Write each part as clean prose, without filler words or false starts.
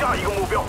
下一个目标。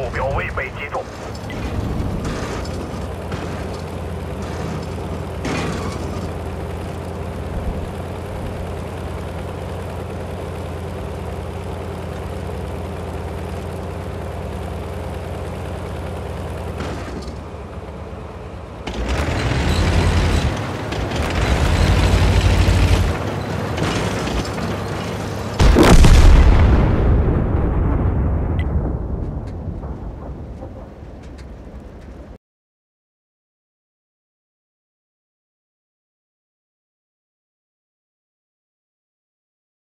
目标未被击中。